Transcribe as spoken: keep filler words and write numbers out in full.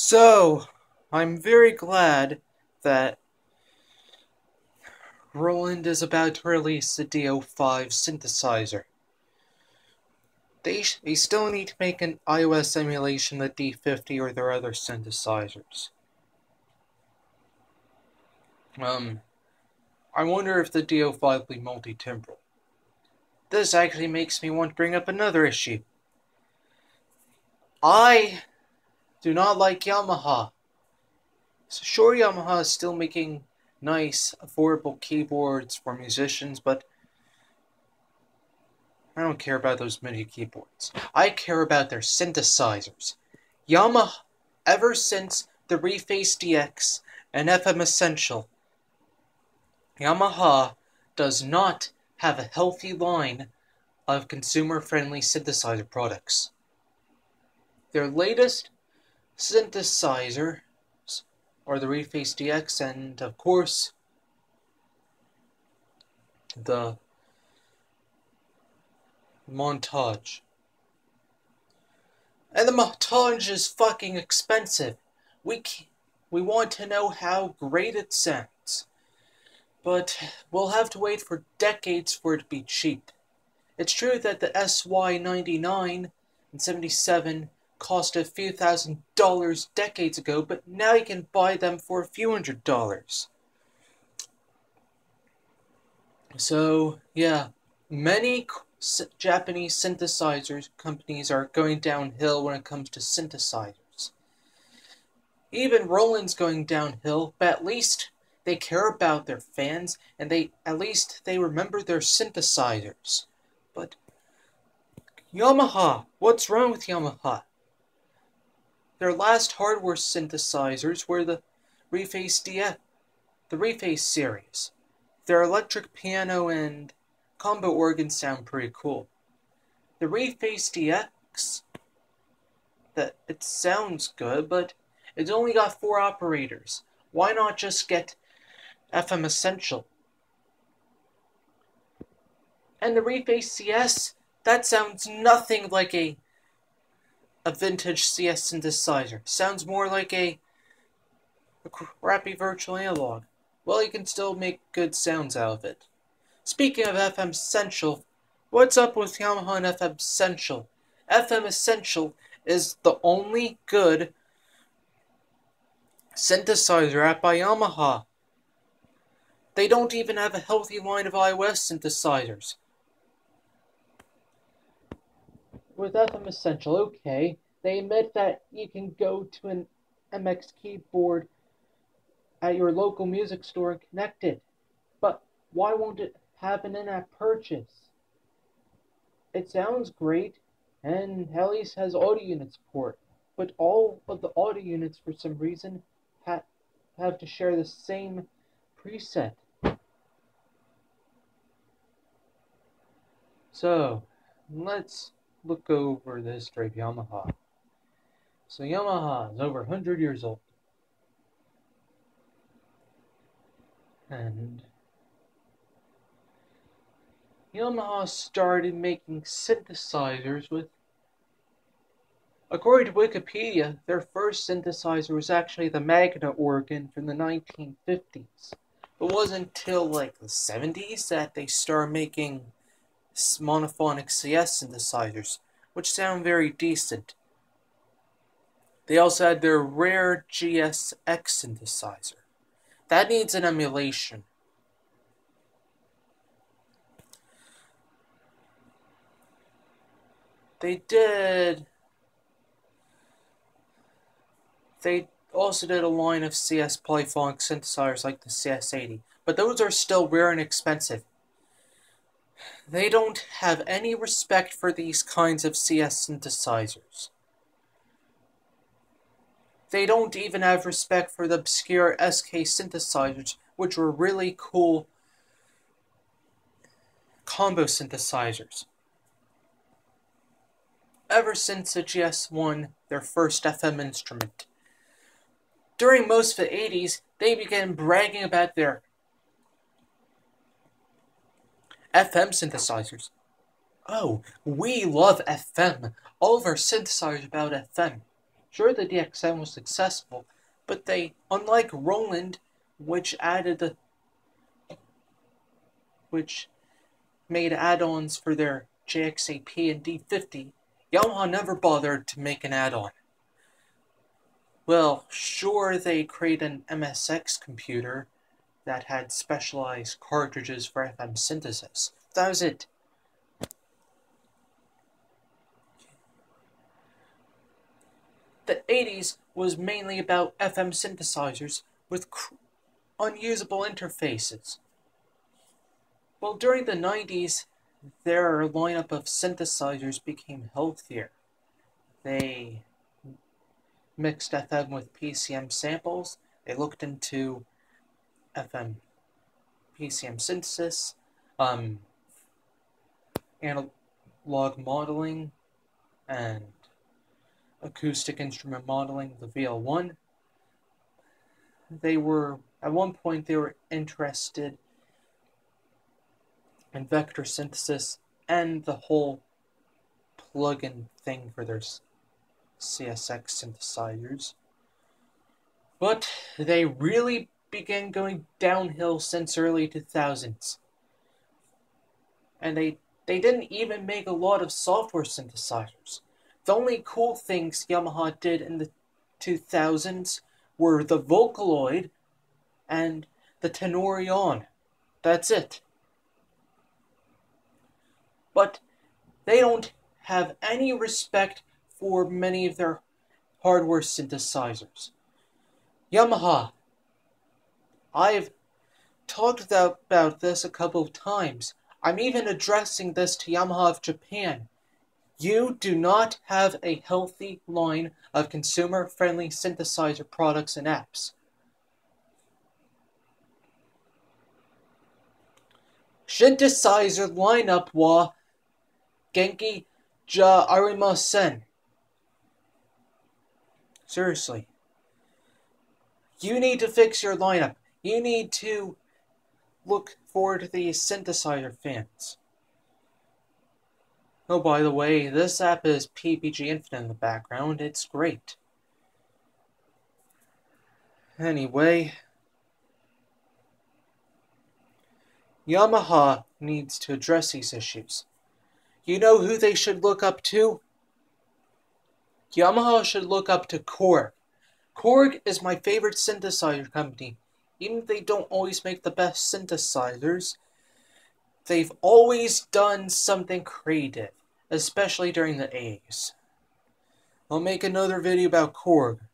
So, I'm very glad that Roland is about to release the D oh five synthesizer. They, they still need to make an iOS emulation of the D fifty or their other synthesizers. Um, I wonder if the D oh five will be multi-timbral. This actually makes me want to bring up another issue. I do not like Yamaha. So sure, Yamaha is still making nice, affordable keyboards for musicians, but I don't care about those MIDI keyboards. I care about their synthesizers. Yamaha, ever since the Reface D X and F M Essential, Yamaha does not have a healthy line of consumer-friendly synthesizer products. Their latest synthesizer are the Reface D X and, of course, the Montage. And the Montage is fucking expensive. We can't, we want to know how great it sounds, but we'll have to wait for decades for it to be cheap. It's true that the S Y ninety-nine and seventy-seven cost a few thousand dollars decades ago, but now you can buy them for a few hundred dollars. So, yeah, many Japanese synthesizer companies are going downhill when it comes to synthesizers. Even Roland's going downhill, but at least they care about their fans, and they at least they remember their synthesizers. But Yamaha, what's wrong with Yamaha? Their last hardware synthesizers were the Reface D F, the Reface series. Their electric piano and combo organ sound pretty cool. The Reface D X, that it sounds good, but it's only got four operators. Why not just get F M Essential? And the Reface C S, that sounds nothing like a A vintage C S synthesizer. Sounds more like a, a crappy virtual analog. Well, you can still make good sounds out of it. Speaking of F M Essential, what's up with Yamaha and F M Essential? F M Essential is the only good synthesizer app by Yamaha. They don't even have a healthy line of iOS synthesizers. With F M Essential, okay, they admit that you can go to an M X keyboard at your local music store and connect it, but why won't it have an in-app purchase? It sounds great, and at least has audio unit support, but all of the audio units, for some reason, ha have to share the same preset. So, let's look over the history of Yamaha. So Yamaha is over one hundred years old. And Yamaha started making synthesizers with, according to Wikipedia, their first synthesizer was actually the Magna organ from the nineteen fifties. It wasn't until like the seventies that they started making monophonic C S synthesizers, which sound very decent. They also had their rare G S X synthesizer. That needs an emulation. They did... They also did a line of C S polyphonic synthesizers like the C S eighty, but those are still rare and expensive. They don't have any respect for these kinds of C S synthesizers. They don't even have respect for the obscure S K synthesizers, which were really cool combo synthesizers. Ever since the G S one, their first F M instrument. During most of the eighties, they began bragging about their F M synthesizers. Oh, we love F M. All of our synthesizers about F M. Sure, the D X seven was successful, but they, unlike Roland, which added the, which made add-ons for their J X A P and D fifty, Yamaha never bothered to make an add-on. Well, sure, they created an M S X computer that had specialized cartridges for F M synthesis. That was it. The eighties was mainly about F M synthesizers with cr unusable interfaces. Well, during the nineties, their lineup of synthesizers became healthier. They mixed F M with P C M samples, they looked into F M P C M synthesis, um, analog modeling, and acoustic instrument modeling, the V L one. They were, at one point, they were interested in vector synthesis and the whole plug-in thing for their C S X synthesizers, but they really began going downhill since early two thousands, and they they didn't even make a lot of software synthesizers. The only cool things Yamaha did in the two thousands were the Vocaloid and the Tenorion. That's it. But they don't have any respect for many of their hardware synthesizers. Yamaha, I've talked about this a couple of times. I'm even addressing this to Yamaha of Japan. You do not have a healthy line of consumer-friendly synthesizer products and apps. Synthesizer lineup wa genki ja arimasen. Seriously. You need to fix your lineup. You need to look forward to the synthesizer fans. Oh, by the way, this app is P P G Infinite in the background. It's great. Anyway, Yamaha needs to address these issues. You know who they should look up to? Yamaha should look up to Korg. Korg is my favorite synthesizer company. Even if they don't always make the best synthesizers, they've always done something creative, especially during the eighties. I'll make another video about Korg.